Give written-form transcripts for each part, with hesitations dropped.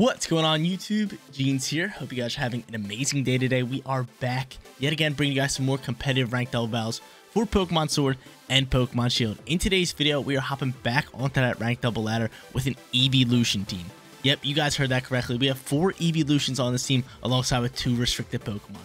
What's going on YouTube? Jeans here. Hope you guys are having an amazing day today. We are back yet again, bringing you guys some more competitive ranked level battles for Pokemon Sword and Pokemon Shield. In today's video, we are hopping back onto that ranked double ladder with an Eeveelution team. Yep, you guys heard that correctly. We have 4 Eeveelutions on this team alongside with 2 restricted Pokemon.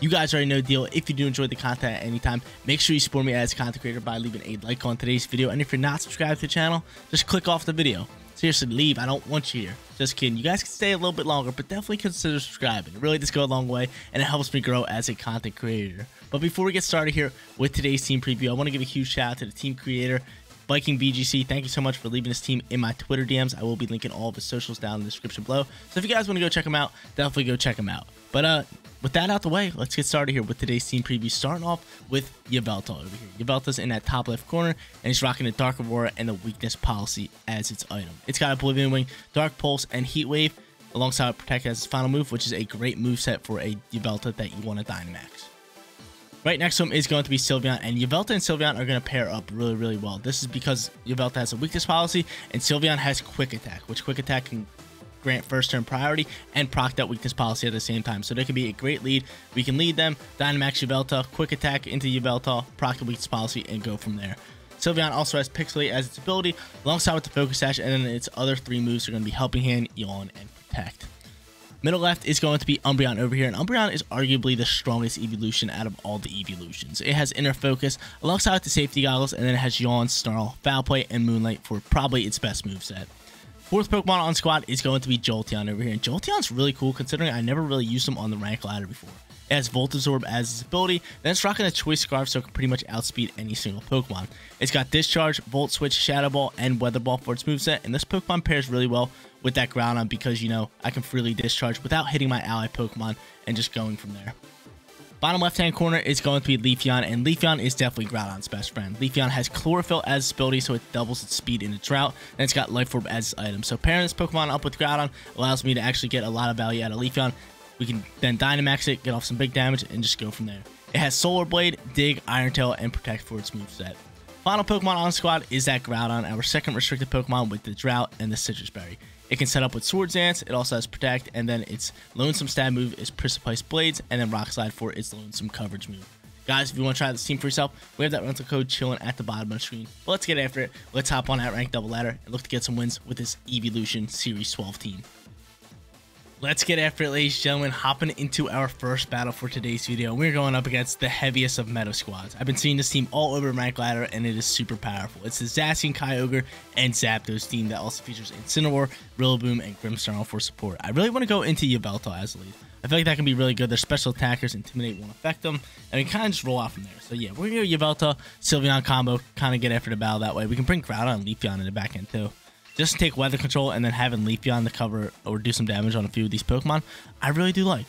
You guys already know the deal. If you do enjoy the content at any time, make sure you support me as a content creator by leaving a like on today's video. And if you're not subscribed to the channel, just click off the video. Seriously, leave. I don't want you here. Just kidding. You guys can stay a little bit longer, but definitely consider subscribing. It really does go a long way, and it helps me grow as a content creator. But before we get started here with today's team preview, I want to give a huge shout out to the team creator, Viking BGC. Thank you so much for leaving this team in my Twitter DMs. I will be linking all of his socials down in the description below. So if you guys want to go check him out, definitely go check him out. But with that out the way, let's get started here with today's team preview, starting off with Yveltal over here. Yveltal's in that top left corner, and he's rocking the Dark Aurora and the Weakness Policy as its item. It's got Oblivion Wing, Dark Pulse, and Heat Wave, alongside with Protect as its final move, which is a great moveset for a Yveltal that you want to Dynamax. Right next to him is going to be Sylveon, and Yveltal and Sylveon are going to pair up really, really well. This is because Yveltal has a Weakness Policy, and Sylveon has Quick Attack, which Quick Attack can grant first turn priority and proc that Weakness Policy at the same time. So there could be a great lead. We can lead them, Dynamax Yveltal, Quick Attack into Yveltal, proc the Weakness Policy, and go from there. Sylveon also has Pixelate as its ability, alongside with the Focus Sash, and then its other 3 moves are going to be Helping Hand, Yawn, and Protect. Middle left is going to be Umbreon over here, and Umbreon is arguably the strongest Eeveelution out of all the Eeveelutions. It has Inner Focus, alongside with the Safety Goggles, and then it has Yawn, Snarl, Foul Play, and Moonlight for probably its best moveset. Fourth Pokemon on squad is going to be Jolteon over here, and Jolteon's really cool considering I never really used him on the rank ladder before. It has Voltazorb as its ability, then it's rocking a Choice Scarf so it can pretty much outspeed any single Pokemon. It's got Discharge, Volt Switch, Shadow Ball, and Weather Ball for its moveset, and this Pokemon pairs really well with that Groudon because, you know, I can freely discharge without hitting my ally Pokemon and just going from there. Bottom left-hand corner is going to be Leafeon, and Leafeon is definitely Groudon's best friend. Leafeon has Chlorophyll as its ability, so it doubles its speed in a Drought, and it's got Life Orb as its item. So pairing this Pokemon up with Groudon allows me to actually get a lot of value out of Leafeon. We can then Dynamax it, get off some big damage, and just go from there. It has Solar Blade, Dig, Iron Tail, and Protect for its moveset. Final Pokemon on squad is that Groudon, our second restricted Pokemon with the Drought and the Citrus Berry. It can set up with Swords Dance, it also has Protect, and then its Lonesome Stab move is Precipice Blades, and then Rock Slide for its Lonesome Coverage move. Guys, if you want to try this team for yourself, we have that rental code chilling at the bottom of the screen. But let's get after it. Let's hop on that ranked double ladder and look to get some wins with this Eeveelution Series 12 team. Let's get after it, ladies and gentlemen, hopping into our first battle for today's video. We're going up against the heaviest of meta squads. I've been seeing this team all over Rank Ladder, and it is super powerful. It's the Zacian, Kyogre, and Zapdos team that also features Incineroar, Rillaboom, and Grimmsnarl for support. I really want to go into Yveltal as the lead. I feel like that can be really good. Their special attackers, Intimidate won't affect them, and we kind of just roll out from there. So yeah, we're going to go Yveltal, Sylveon combo, kind of get after the battle that way. We can bring Groudon and Leafeon in the back end too. Just take weather control and then having Leafeon to cover or do some damage on a few of these Pokemon, I really do like.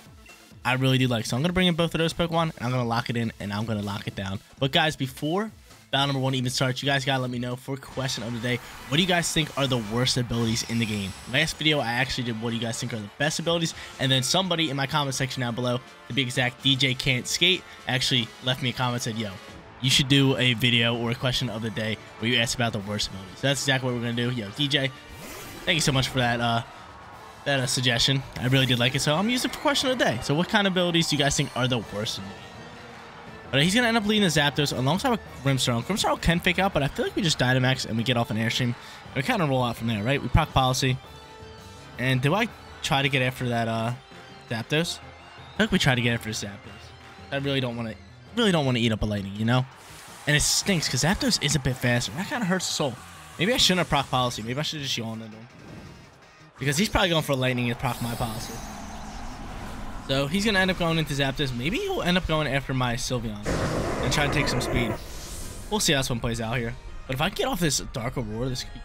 So I'm going to bring in both of those Pokemon, and I'm going to lock it in, and I'm going to lock it down. But guys, before battle number 1 even starts, you guys got to let me know for question of the day, what do you guys think are the worst abilities in the game? Last video, I actually did what do you guys think are the best abilities, and then somebody in my comment section down below, to be exact, DJ Can't Skate, actually left me a comment and said, yo, you should do a video or a question of the day where you ask about the worst abilities. So that's exactly what we're going to do. Yo, DJ, thank you so much for that suggestion. I really did like it, so I'm using it for question of the day. So what kind of abilities do you guys think are the worst in the game? All right, he's going to end up leading the Zapdos alongside with Grimmsnarl. Grimmsnarl can fake out, but I feel like we just Dynamax and we get off an Airstream. And we kind of roll out from there, right? We proc Policy. And do I try to get after that Zapdos? I think we try to get after the Zapdos. I really don't want to eat up a lightning, you know? And it stinks because Zapdos is a bit faster. That kind of hurts the soul. Maybe I shouldn't have proc Policy. Maybe I should just yawn at him. Because he's probably going for lightning and proc my Policy. So he's going to end up going into Zapdos. Maybe he'll end up going after my Sylveon and try to take some speed. We'll see how this one plays out here. But if I get off this Dark Aurora, this could be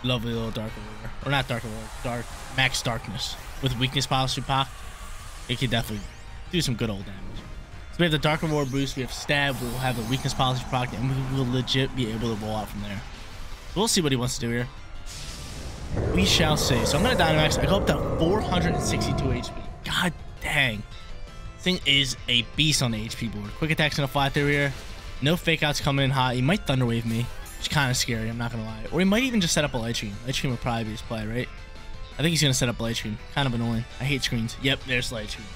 good. Lovely little Dark Aurora. Or not Dark Aurora. Dark Max Darkness. With Weakness Policy Pac, it could definitely do some good old damage. So we have the Dark Aurora boost, we have Stab, we'll have the Weakness Policy proc, and we will legit be able to roll out from there. So we'll see what he wants to do here. We shall see. So I'm going to Dynamax. I go up to 462 HP. God dang. This thing is a beast on the HP board. Quick Attack's going to fly through here. No Fake Out's coming in hot. He might Thunder Wave me. It's kind of scary, I'm not going to lie. Or he might even just set up a Light Stream. Light Stream would probably be his play, right? I think he's going to set up Light Stream. Kind of annoying. I hate screens. Yep, there's Light Stream.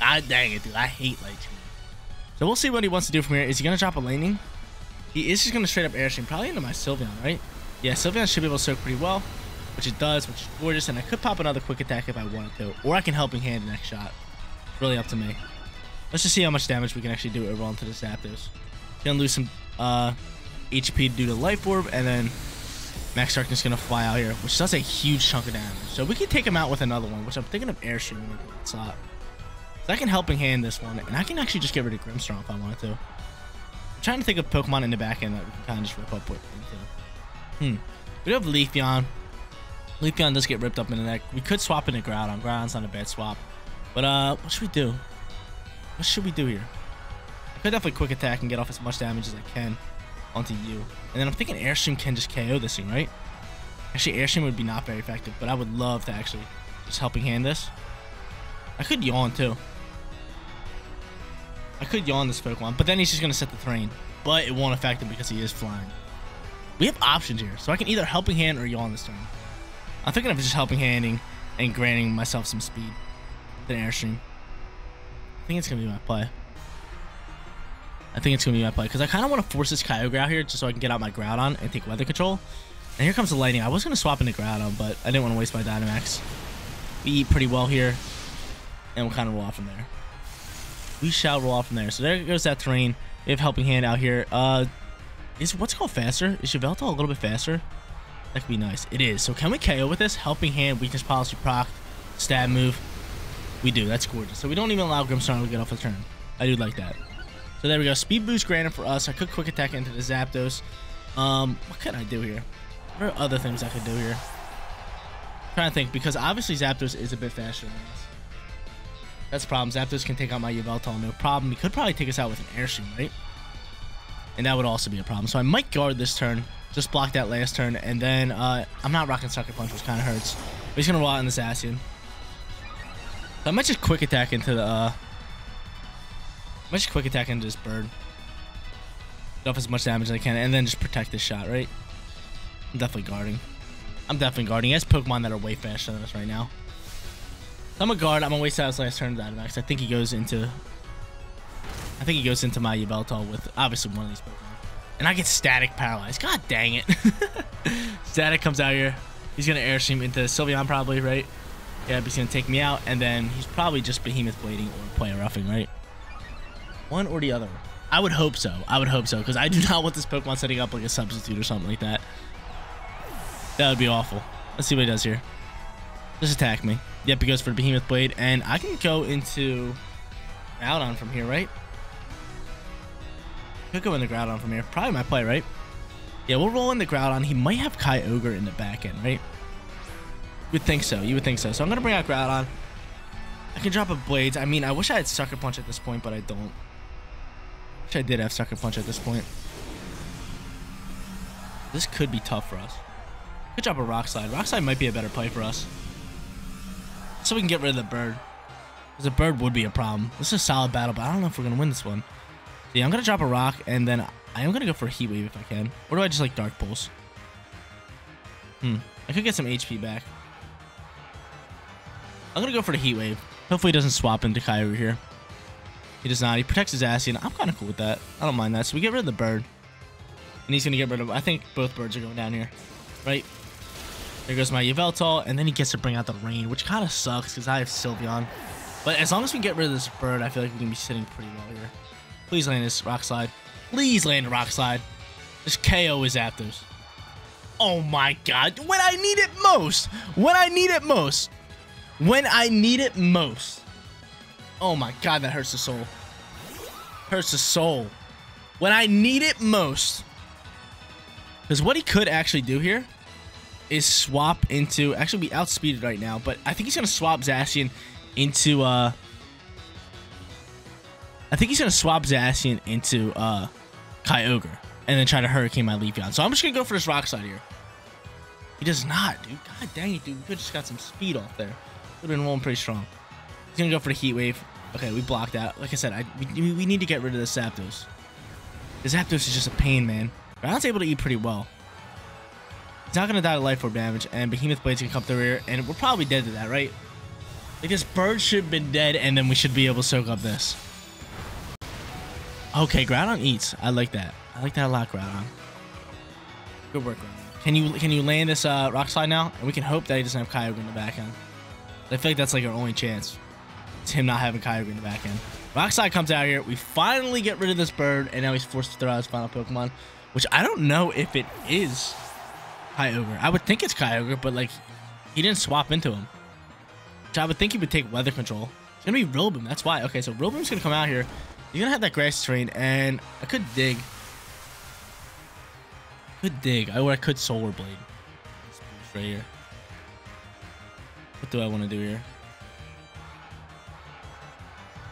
God dang it, dude. I hate Light Stream. So we'll see what he wants to do from here. Is he going to drop a Lightning? He is just going to straight up Airstream. Probably into my Sylveon, right? Yeah, Sylveon should be able to soak pretty well, which it does, which is gorgeous. And I could pop another Quick Attack if I wanted to. Or I can Helping Hand the next shot. It's really up to me. Let's just see how much damage we can actually do overall into this Zapdos. Gonna lose some HP due to Life Orb, and then Max Darkness is gonna fly out here, which does a huge chunk of damage. So we can take him out with another one, which I'm thinking of Airstream when I do that slot. So I can Helping Hand this one, and I can actually just get rid of Grimmsnarl if I wanted to. I'm trying to think of Pokemon in the back end that we can kind of just rip up with. We do have Leafeon. Leafeon does get ripped up in the neck. We could swap into Groudon. Groudon's not a bad swap. But what should we do? What should we do here? I could definitely Quick Attack and get off as much damage as I can onto you. And then I'm thinking Airstream can just KO this thing, right? Actually, Airstream would be not very effective, but I would love to actually just Helping Hand this. I could Yawn, too. I could Yawn this Pokemon, but then he's just going to set the Terrain. But it won't affect him because he is flying. We have options here, so I can either Helping Hand or Yawn this turn. I'm thinking of just Helping Handing and granting myself some speed with an Airstream. I think it's going to be my play. I think it's going to be my play because I kind of want to force this Kyogre out here just so I can get out my Groudon and take Weather Control. And here comes the Lightning. I was going to swap into Groudon, but I didn't want to waste my Dynamax. We eat pretty well here, and we'll kind of roll off from there. We shall roll off from there. So there goes that Terrain. We have Helping Hand out here. Is what's called faster? Is Yveltal a little bit faster? That could be nice. It is. So can we KO with this? Helping Hand, Weakness Policy, proc, stab move. We do. That's gorgeous. So we don't even allow Grimmsnarl to get off the turn. I do like that. So there we go. Speed boost granted for us. I could Quick Attack into the Zapdos. What could I do here? What are other things I could do here? I'm trying to think, because obviously Zapdos is a bit faster than us. That's the problem. Zapdos can take out my Yveltal, no problem. He could probably take us out with an Airstream, right? And that would also be a problem. So I might guard this turn. Just block that last turn. And then I'm not rocking Sucker Punch, which kind of hurts. But he's going to roll out in the Zacian. I might just Quick Attack into the I might just Quick Attack into this bird. Get off as much damage as I can, and then just protect this shot, right? I'm definitely guarding. I'm definitely guarding. He has Pokemon that are way faster than us right now. So I'm a guard. I'm gonna waste out his last turn to Dynamax. I think he goes into my Yveltal with obviously one of these Pokemon. And I get static paralyzed. God dang it. Static comes out here. He's gonna Airstream into Sylveon probably, right? Yeah, he's going to take me out, and then he's probably just Behemoth Blading or Player Roughing, right? One or the other. I would hope so. I would hope so, because I do not want this Pokemon setting up like a substitute or something like that. That would be awful. Let's see what he does here. Just attack me. Yep, he goes for Behemoth Blade, and I can go into Groudon from here, right? Could go into Groudon from here. Probably my play, right? Yeah, we'll roll into Groudon. He might have Kyogre in the back end, right? You would think so. You would think so. So I'm going to bring out Groudon. I can drop a Blades. I mean, I wish I had Sucker Punch at this point, but I don't. I wish I did have Sucker Punch at this point. This could be tough for us. I could drop a Rock Slide. Rock Slide might be a better play for us. So we can get rid of the bird. Because the bird would be a problem. This is a solid battle, but I don't know if we're going to win this one. So yeah, I'm going to drop a Rock, and then I am going to go for a Heat Wave if I can. Or do I just like Dark Pulse? I could get some HP back. I'm going to go for the Heat Wave. Hopefully he doesn't swap into Kyogre here. He does not. He protects his Zacian. I'm kind of cool with that. I don't mind that. So we get rid of the bird. And he's going to get rid of... I think both birds are going down here. Right? There goes my Yveltal. And then he gets to bring out the rain, which kind of sucks because I have Sylveon. But as long as we get rid of this bird, I feel like we can be sitting pretty well here. Please land this Rock Slide. Please land a Rock Slide. This KO is Zapdos. Oh my god. When I need it most. When I need it most. When I need it most. Oh my god, that hurts the soul. Hurts the soul. When I need it most. Because what he could actually do here is swap into... Actually, we outspeeded right now, but I think he's going to swap Zacian into... I think he's going to swap Zacian into Kyogre and then try to Hurricane my Leafeon. So I'm just going to go for this Rock Slide here. He does not, dude. God dang it, dude. We could just got some speed off there. Would have been rolling pretty strong. He's gonna go for the Heat Wave. Okay, we blocked that. Like I said, we need to get rid of the Zapdos. The Zapdos is just a pain, man. Groudon's able to eat pretty well. It's not going to die to Life Orb damage, and Behemoth Blade's going to come through here, and we're probably dead to that, right? Like, this bird should have been dead, and then we should be able to soak up this. Okay, Groudon eats. I like that. I like that a lot, Groudon. Good work, Groudon. Can you land this Rock Slide now? And we can hope that he doesn't have Kyogre in the back end. I feel like that's, like, our only chance. It's him not having Kyogre in the back end. Rock Slide comes out here. We finally get rid of this bird, and now he's forced to throw out his final Pokemon, which I don't know if it is Kyogre. I would think it's Kyogre, but like he didn't swap into him. So I would think he would take weather control. It's gonna be Rillaboom, that's why. Okay, so Rillaboom's gonna come out here. You're gonna have that grass terrain, and I could dig. Or I could Solar Blade. Right here. What do I wanna do here?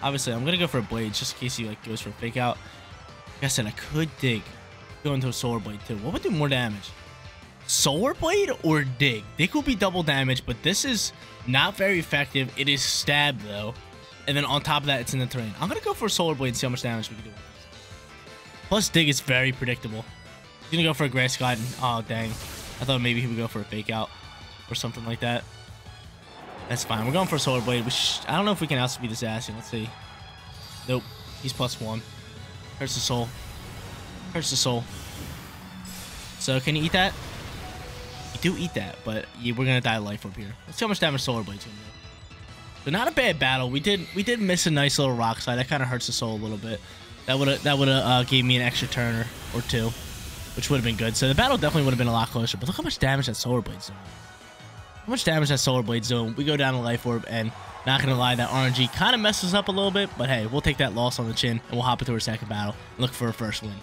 Obviously, I'm gonna go for a blade just in case he like goes for a fake out. Like I said, I could dig. Go into a Solar Blade too. What would do more damage? Solar Blade or Dig? Dig will be double damage, but this is not very effective. It is stab though, and then on top of that, it's in the terrain. I'm gonna go for a Solar Blade and see how much damage we can do. Plus, Dig is very predictable. He's gonna go for a Grass Glide. And, oh dang! I thought maybe he would go for a Fake Out or something like that. That's fine. We're going for a Solar Blade. I don't know if we can outspeed this Zacian. Let's see. Nope. He's +1. Hurts the soul. Hurts the soul. So can you eat that? Do eat that, but yeah, we're gonna die Life Orb here. Let's see how much damage Solar Blade's gonna do. But not a bad battle. We did miss a nice little Rock Slide. That kind of hurts the soul a little bit. That would have gave me an extra turn or two, which would have been good. So the battle definitely would have been a lot closer. But look how much damage that Solar Blade's doing. How much damage that Solar Blade's doing. We go down to Life Orb, and not gonna lie, that RNG kind of messes up a little bit. But hey, we'll take that loss on the chin, and we'll hop into our second battle and look for a first win.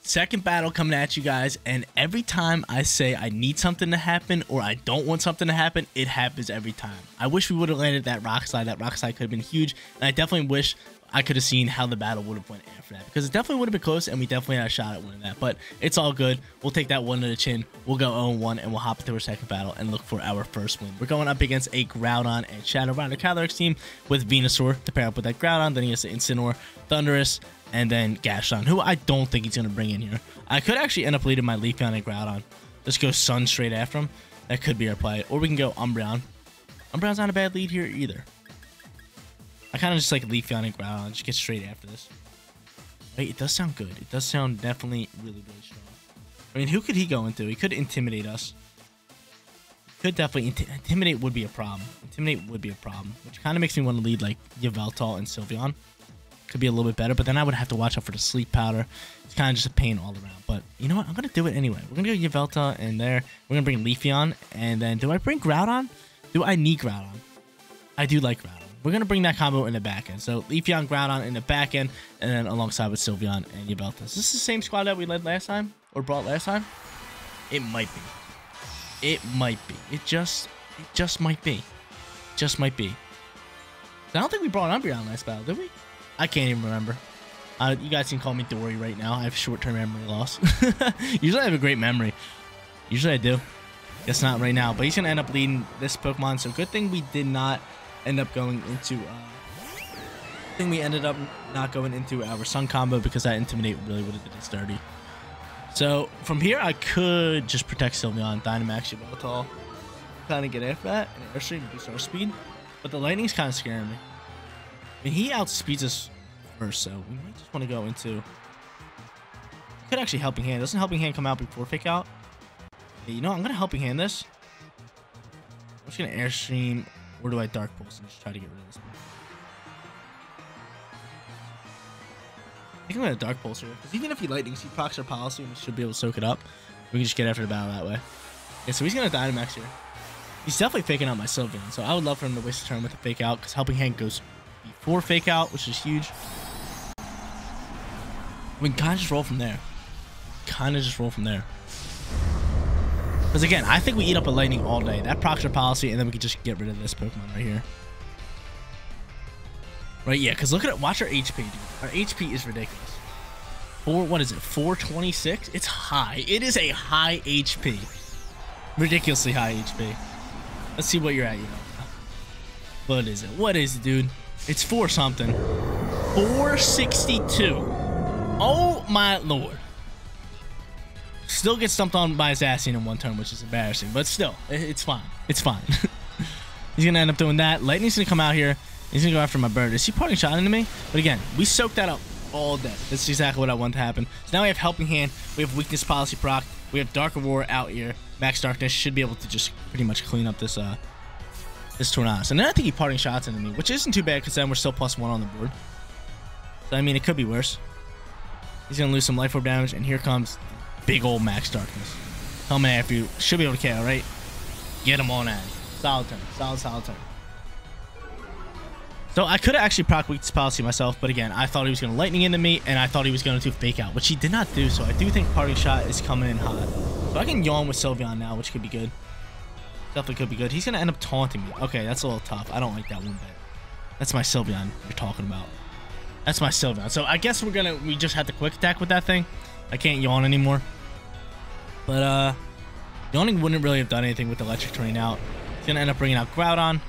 Second battle coming at you guys, and every time I say I need something to happen or I don't want something to happen, it happens every time. I wish we would have landed that Rock Slide. That Rock Slide could have been huge, and I definitely wish I could have seen how the battle would have went after that, because it definitely would have been close, and we definitely had a shot at winning that, but it's all good. We'll take that one to the chin. We'll go 0-1, and we'll hop into our second battle and look for our first win. We're going up against a Groudon and Shadow Rider Calyrex team with Venusaur to pair up with that Groudon. Then he has the Incineroar, Thundurus, and then Gastrodon, who I don't think he's going to bring in here. I could actually end up leading my Leafeon and Groudon. Just go Sun straight after him. That could be our play. Or we can go Umbreon. Umbreon's not a bad lead here either. I kind of just like Leafeon and Groudon. Just get straight after this. Wait, it does sound good. It does sound definitely really, really strong. I mean, who could he go into? He could intimidate us. Could definitely intimidate would be a problem. Intimidate would be a problem, which kind of makes me want to lead like Yveltal and Sylveon. Could be a little bit better, but then I would have to watch out for the sleep powder. It's kind of just a pain all around, but you know what? I'm going to do it anyway. We're going to go Yveltal in there. We're going to bring Leafeon, and then do I bring Groudon? Do I need Groudon? I do like Groudon. We're going to bring that combo in the back end. So Leafeon, Groudon in the back end, and then alongside with Sylveon and Yveltal. Is this the same squad that we led last time or brought last time? It might be. It might be. It just might be. Just might be. I don't think we brought Umbreon last battle, did we? I can't even remember. You guys can call me Dory right now. I have short-term memory loss. Usually I have a great memory. Usually I do. Guess not right now. But he's going to end up leading this Pokemon. So good thing we did not end up going into... Good thing we ended up not going into our Sun combo, because that Intimidate really would have did us dirty. So from here, I could just Protect Sylveon, Dynamax, Yveltal. Kind of get after that. And Airstream boost our speed. But the lightning's kind of scaring me. I mean, he outspeeds us first, so we might just want to go into... Could actually Helping Hand. Doesn't Helping Hand come out before Fake Out? Hey, you know what? I'm going to Helping Hand this. I'm just going to Airstream, or do I Dark Pulse and just try to get rid of this one? I think I'm going to Dark Pulse here, because even if he lightnings, he procs our policy, and we should be able to soak it up. We can just get after the battle that way. Okay, so he's going to Dynamax here. He's definitely faking out my Sylveon, so I would love for him to waste a turn with a Fake Out, because Helping Hand goes... before Fake Out, which is huge. We can kind of just roll from there. Because again, I think we eat up a lightning all day. That procs our policy, and then we can just get rid of this Pokemon right here. Right, yeah, because look at it. Watch our HP, dude. Our HP is ridiculous. What is it? 426? It's high. It is a high HP. Ridiculously high HP. Let's see what you're at, you know. What is it? What is it, dude? It's 4 something. 462. Oh my lord. Still gets stumped on by Zacian in one turn, which is embarrassing. But still, it's fine. It's fine. He's going to end up doing that. Lightning's going to come out here. He's going to go after my bird. Is he parting shot into me? But again, we soaked that up all day. That's exactly what I want to happen. So now we have Helping Hand. We have Weakness Policy proc. We have Dark Aurora out here. Max Darkness should be able to just pretty much clean up this this Tornadus. And then I think he parting shots into me, which isn't too bad because then we're still +1 on the board. So, I mean, it could be worse. He's going to lose some Life Orb damage, and here comes big old Max Darkness. Coming after you. Should be able to KO, right? Get him on at it. Solid turn. Solid turn. So I could have actually proc Weakness Policy myself, but again, I thought he was going to lightning into me, and I thought he was going to do Fake Out, which he did not do, so I do think Parting Shot is coming in hot. So I can Yawn with Sylveon now, which could be good. Definitely could be good. He's going to end up taunting me. Okay, that's a little tough. I don't like that one bit. That's my Sylveon you're talking about. That's my Sylveon. So I guess we just have to Quick Attack with that thing. I can't Yawn anymore. But, Yawning wouldn't really have done anything with Electric Terrain out. He's going to end up bringing out Groudon.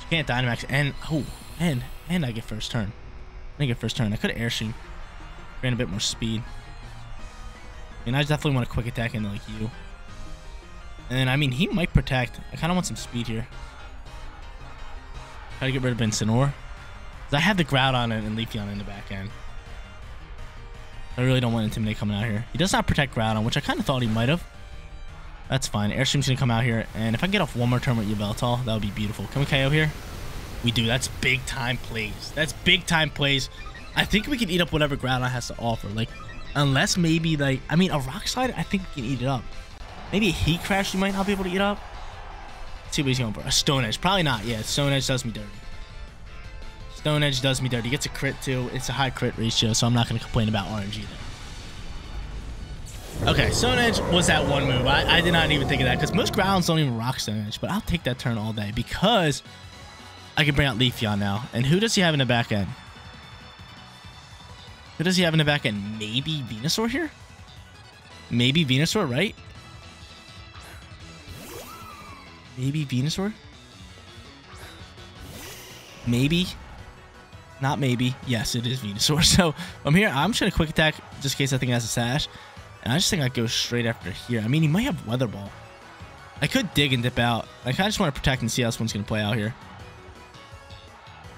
She can't Dynamax, and, oh, and I get first turn. I get first turn. I could have Airstream. Ran a bit more speed. I mean, I definitely want to Quick Attack into, like, you. And, I mean, he might Protect. I kind of want some speed here. Try to get rid of Incineroar. I have the Groudon and Leafeon in the back end. I really don't want Intimidate coming out here. He does not protect Groudon, which I kind of thought he might have. That's fine. Airstream's going to come out here. And if I can get off one more turn with Yveltal, that would be beautiful. Can we KO here? We do. That's big time plays. That's big time plays. I think we can eat up whatever Groudon has to offer. Like, unless maybe, like, I mean, a Rock Slide, I think we can eat it up. Maybe a Heat Crash you might not be able to eat up. Let's see what he's going for. A Stone Edge. Probably not. Yeah, Stone Edge does me dirty. Stone Edge does me dirty. He gets a crit too. It's a high crit ratio, so I'm not going to complain about RNG there. Okay, Stone Edge was that one move. I did not even think of that because most Groudons don't even rock Stone Edge, but I'll take that turn all day because I can bring out Leafeon now. And who does he have in the back end? Who does he have in the back end? Maybe Venusaur here? Maybe Venusaur, right? Maybe Venusaur? Maybe. Not maybe. Yes, it is Venusaur. So I'm here. I'm just going to Quick Attack just in case I think it has a Sash. And I just think I go straight after here. I mean, he might have Weather Ball. I could Dig and dip out. Like, I just want to Protect and see how this one's going to play out here.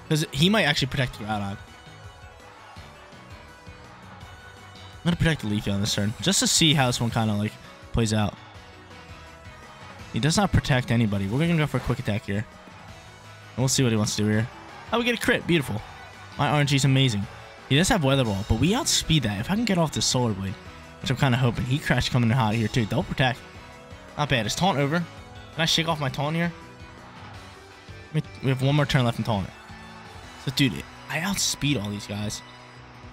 Because he might actually protect the Groudon. I'm going to protect the Leafy on this turn. Just to see how this one kind of, like, plays out. He does not protect anybody. We're going to go for a Quick Attack here. And we'll see what he wants to do here. Oh, we get a crit. Beautiful. My RNG's amazing. He does have Weather Ball, but we outspeed that. If I can get off this Solar Blade, which I'm kind of hoping. Heat Crash coming in hot here, too. They'll protect. Not bad. Is Taunt over? Can I shake off my Taunt here? We have one more turn left in Taunt. So, dude, I outspeed all these guys.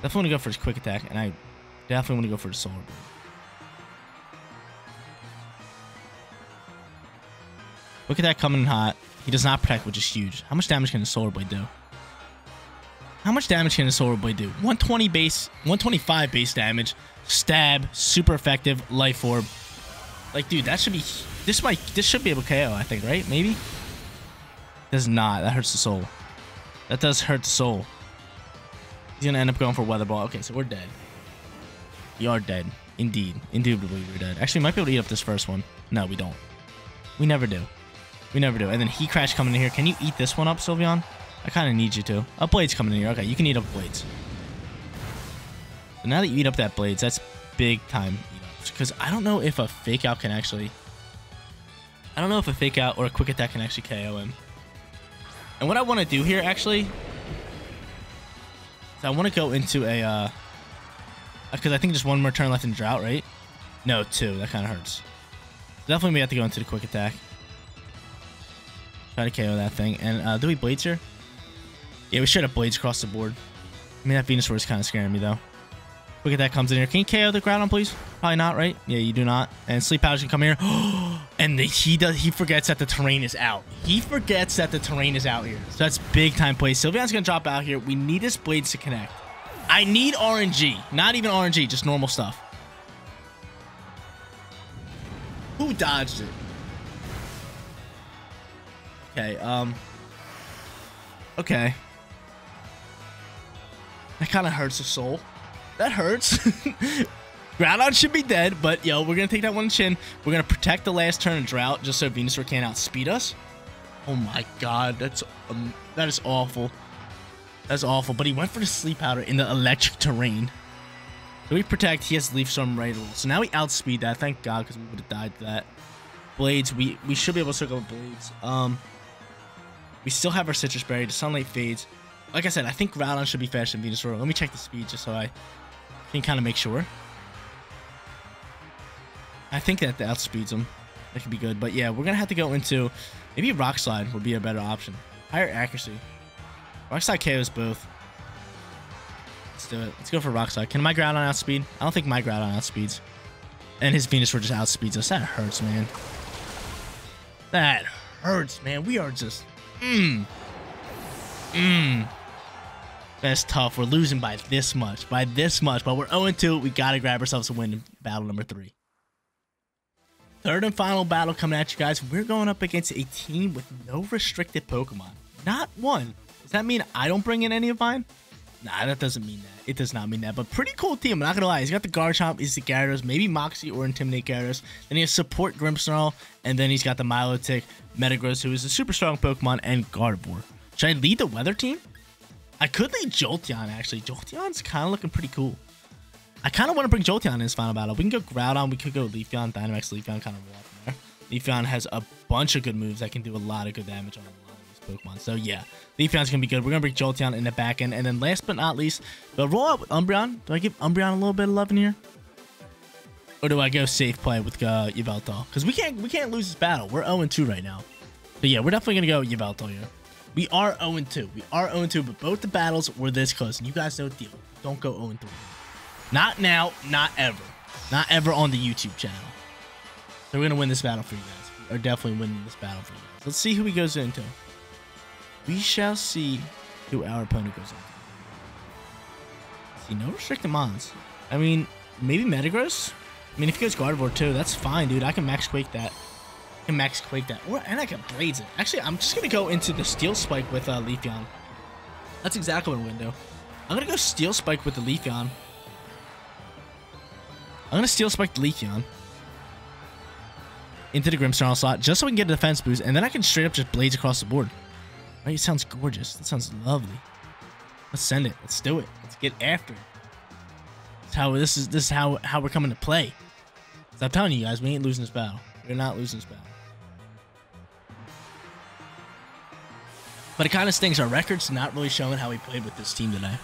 Definitely want to go for his Quick Attack, and I definitely want to go for the Solar Blade. Look at that coming in hot. He does not protect, which is huge. How much damage can a Solar Blade do? How much damage can a Solar Blade do? 120 base, 125 base damage, stab, super effective, Life Orb. Like, dude, that should be, this should be able to KO, I think, right? Maybe? Does not. That hurts the soul. That does hurt the soul. He's going to end up going for Weather Ball. Okay, so we're dead. We are dead. Indeed. Indubitably, we're dead. Actually, we might be able to eat up this first one. No, we don't. We never do. We never do. And then Heat Crash coming in here. Can you eat this one up, Sylveon? I kind of need you to. A Blade's coming in here. Okay, you can eat up Blades. So now that you eat up that Blades, that's big time eat-ups. Because I don't know if a Fake Out can actually... I don't know if a Fake Out or a Quick Attack can actually KO him. And what I want to do here, actually... is I want to go into a... because I think just one more turn left in Drought, right? No, two. That kind of hurts. Definitely we have to go into the Quick Attack. Try to KO that thing. And do we Blades here? Yeah, we should have Blades across the board. I mean, that Venusaur is kind of scaring me, though. Look at that comes in here. Can you KO the Groudon, please? Probably not, right? Yeah, you do not. And Sleep Powder's can come here. And he forgets that the terrain is out. He forgets that the terrain is out here. So that's big time play. Sylveon's going to drop out here. We need his Blades to connect. I need RNG. Not even RNG, just normal stuff. Who dodged it? Okay, okay. That kind of hurts the soul. That hurts. Groudon should be dead, but yo, we're going to take that one in chin. We're going to protect the last turn of Drought just so Venusaur can't outspeed us. Oh my god, that is awful. That's awful, but he went for the Sleep Powder in the electric terrain. So we protect, he has Leaf Storm right away. So now we outspeed that, thank god, because we would have died to that. Blades, we should be able to circle Blades. We still have our Citrus Berry, the Sunlight fades. Like I said, I think Groudon should be faster than Venusaur. Let me check the speed just so I can kind of make sure. I think that outspeeds him. That could be good. But yeah, we're going to have to go into... Maybe Rock Slide would be a better option. Higher accuracy. Rock Slide KOs both. Let's do it. Let's go for Rock Slide. Can my Groudon outspeed? I don't think my Groudon outspeeds. And his Venusaur just outspeeds us. That hurts, man. That hurts, man. We are just... That's tough. We're losing by this much. By this much. But we're 0-2. We got to grab ourselves a win in battle number 3. Third and final battle coming at you guys. We're going up against a team with no restricted Pokemon. Not one. Does that mean I don't bring in any of mine? Nah, that doesn't mean that. It does not mean that. But pretty cool team. I'm not going to lie. He's got the Garchomp. He's the Gyarados. Maybe Moxie or Intimidate Gyarados. Then he has Support Grimmsnarl. And then he's got the Milotic, Metagross, who is a super strong Pokemon, and Gardevoir. Should I lead the weather team? I could lead Jolteon, actually. Jolteon's kind of looking pretty cool. I kind of want to bring Jolteon in this final battle. We can go Groudon. We could go Leafeon. Dynamax Leafeon kind of roll up there. Leafeon has a bunch of good moves that can do a lot of good damage on a lot of these Pokemon. So, yeah. Leafeon's going to be good. We're going to bring Jolteon in the back end. And then last but not least, we'll roll out with Umbreon. Do I give Umbreon a little bit of love in here? Or do I go safe play with Yveltal? Because we can't lose this battle. We're 0-2 right now. But, yeah, we're definitely going to go Yveltal here. We are 0-2. We are 0-2, but both the battles were this close. And you guys know the deal. Don't go 0-3. Not now, not ever. Not ever on the YouTube channel. So we're going to win this battle for you guys. We are definitely winning this battle for you guys. Let's see who he goes into. We shall see who our opponent goes into. See, no restricted mons. I mean, maybe Metagross? I mean, if he goes Gardevoir too, that's fine, dude. I can Max Quake that. And I can Blades it. Actually, I'm just going to go into the Steel Spike with Leafeon. That's exactly what I'm going to do. I'm going to go Steel Spike with the Leafeon. I'm going to Steel Spike the Leafeon into the Grimmsnarl slot just so we can get a defense boost, and then I can straight up just Blades across the board. Right? It sounds gorgeous. That sounds lovely. Let's send it. Let's do it. Let's get after it. That's how this is how we're coming to play. So I'm telling you guys, we ain't losing this battle. We're not losing this battle. But it kind of stings. Our record's not really showing how we played with this team today.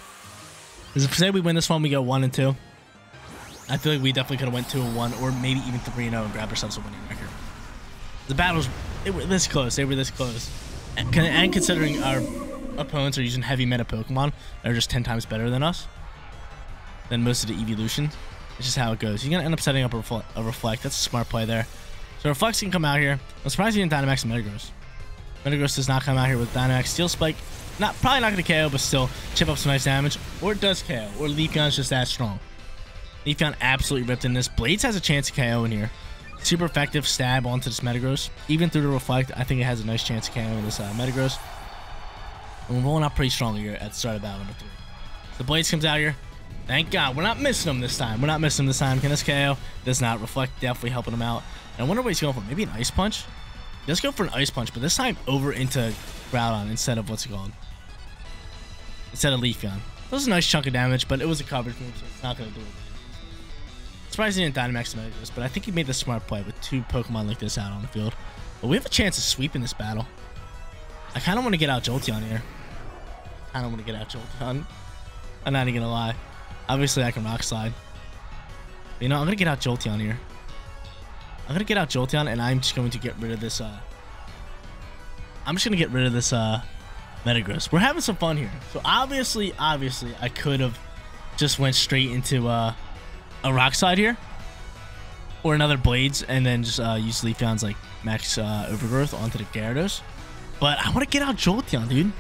Because if say we win this one, we go 1-2. I feel like we definitely could have went 2-1 or maybe even 3-0 and grabbed ourselves a winning record. The battles, they were this close. They were this close. And considering our opponents are using heavy meta Pokemon that are just 10 times better than us, than most of the evolutions, it's just how it goes. You're going to end up setting up a Reflect. That's a smart play there. So Reflect can come out here. I'm surprised he didn't Dynamax Metagross. Metagross does not come out here with Dynamax Steel Spike. Probably not going to KO, but still chip up some nice damage. Or it does KO. Or Leafeon's just that strong. Leafeon absolutely ripped in this. Blades has a chance to KO in here. Super effective stab onto this Metagross. Even through the Reflect, I think it has a nice chance to KO in this Metagross. And we're rolling out pretty strong here at the start of battle number 3. The Blades comes out here. Thank God. We're not missing him this time. We're not missing him this time. Can this KO? Does not. Reflect definitely helping him out. And I wonder what he's going for. Maybe an Ice Punch? Let's go for an Ice Punch, but this time over into Groudon instead of what's it called? Instead of Leafeon. That was a nice chunk of damage, but it was a coverage move, so it's not going to do it. Surprised he didn't Dynamax Metagross, but I think he made the smart play with two Pokemon like this out on the field. But we have a chance of sweeping this battle. I kind of want to get out Jolteon here. I don't want to get out Jolteon. I'm not even going to lie. Obviously, I can Rock Slide. But, you know, I'm going to get out Jolteon here. I'm going to get out Jolteon, and I'm just going to get rid of this, Metagross. We're having some fun here. So, obviously, I could have just went straight into, a Rock Slide here, or another Blades, and then just use Leafeon's like max overgrowth onto the Gyarados. But I want to get out Jolteon, dude.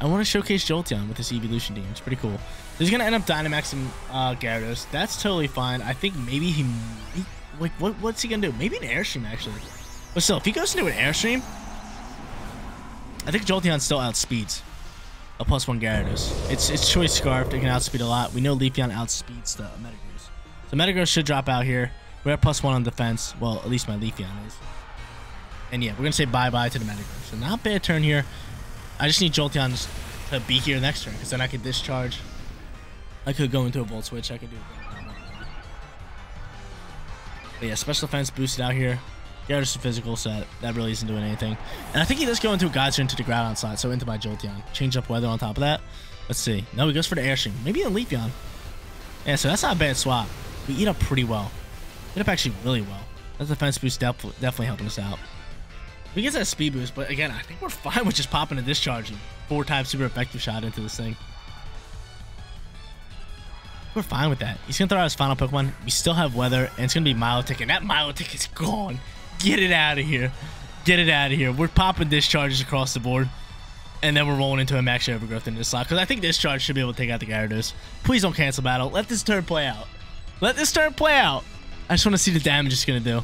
I want to showcase Jolteon with this evolution team. It's pretty cool. He's gonna end up Dynamaxing Gyarados. That's totally fine. I think maybe he like what's he gonna do? Maybe an Airstream actually. But still, if he goes into an Airstream, I think Jolteon still outspeeds a +1 Gyarados. It's choice scarfed. It can outspeed a lot. We know Leafeon outspeeds the Metagross. The Metagross should drop out here. We're at +1 on defense. Well, at least my Leafeon is. And yeah, we're going to say bye-bye to the Metagross. So not bad turn here. I just need Jolteon to be here next turn, because then I could discharge. I could go into a Volt Switch. I could do it. But yeah, special defense boosted out here. Gyarados is physical, so that really isn't doing anything. And I think he does go into a Geyser into the Groudon slot, so into my Jolteon. Change up weather on top of that. Let's see. No, he goes for the Airstream. Maybe a Leafeon. Yeah, so that's not a bad swap. We eat up pretty well. Eat up actually really well. That defense boost definitely helping us out. We get that speed boost, but again, I think we're fine with just popping a discharge and 4 times super effective shot into this thing. We're fine with that. He's going to throw out his final Pokemon. We still have weather, and it's going to be Milotic, and that Milotic is gone. Get it out of here. Get it out of here. We're popping discharges across the board, and then we're rolling into a max overgrowth in this slot, because I think discharge should be able to take out the Gyarados. Please don't cancel battle. Let this turn play out. Let this turn play out. I just want to see the damage it's going to do.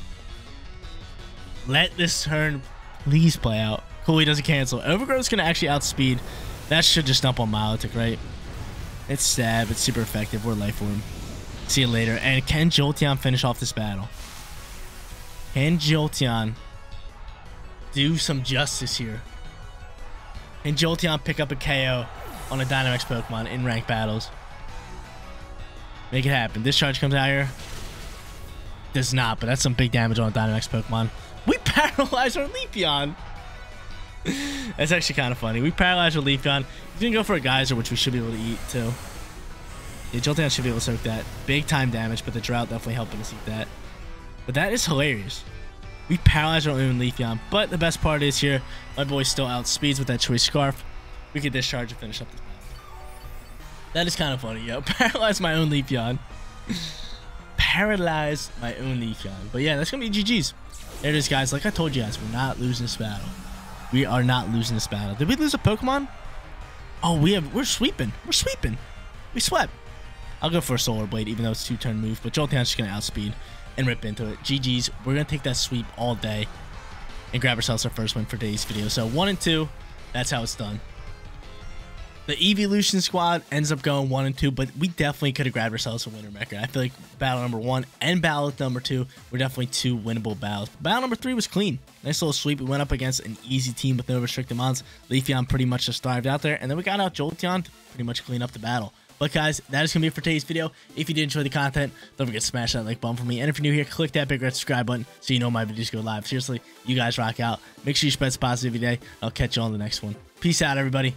Let this turn please play out. Cool, he doesn't cancel. Overgrowth's going to actually outspeed. That should just dump on Milotic, right? It's stab. It's super effective. We're life orb. See you later. And can Jolteon finish off this battle? Can Jolteon do some justice here? Can Jolteon pick up a KO on a Dynamax Pokemon in ranked battles? Make it happen. Discharge comes out here. Does not, but that's some big damage on a Dynamax Pokemon. We paralyze our Leafeon. That's actually kind of funny. We paralyze our Leafeon. He's going to go for a Geyser, which we should be able to eat, too. Yeah, Jolteon should be able to soak that. Big time damage, but the Drought definitely helping us eat that. But that is hilarious. We paralyze our own Leafeon. But the best part is here, my boy still outspeeds with that Choice Scarf. We could discharge and finish up this battle. That is kind of funny, yo. Paralyze my own Leafeon. Paralyze my own Leafeon. But yeah, that's going to be GG's. There it is, guys. Like I told you guys, we're not losing this battle. We are not losing this battle. Did we lose a Pokemon? Oh, we're sweeping. We're sweeping. We swept. I'll go for a Solar Blade, even though it's a 2-turn move. But Jolteon's just going to outspeed and rip into it. GG's. We're going to take that sweep all day and grab ourselves our first win for today's video. So 1 and 2, that's how it's done. The Eeveelution squad ends up going 1 and 2, but we definitely could have grabbed ourselves a winner record. I feel like battle number 1 and battle number 2 were definitely 2 winnable battles. Battle number 3 was clean. Nice little sweep. We went up against an easy team with no restricted mons. Leafeon pretty much just thrived out there, and then we got out Jolteon to pretty much clean up the battle. But guys, that is going to be it for today's video. If you did enjoy the content, don't forget to smash that like button for me. And if you're new here, click that big red subscribe button so you know my videos go live. Seriously, you guys rock out. Make sure you spread some positivity today. I'll catch you on the next one. Peace out, everybody.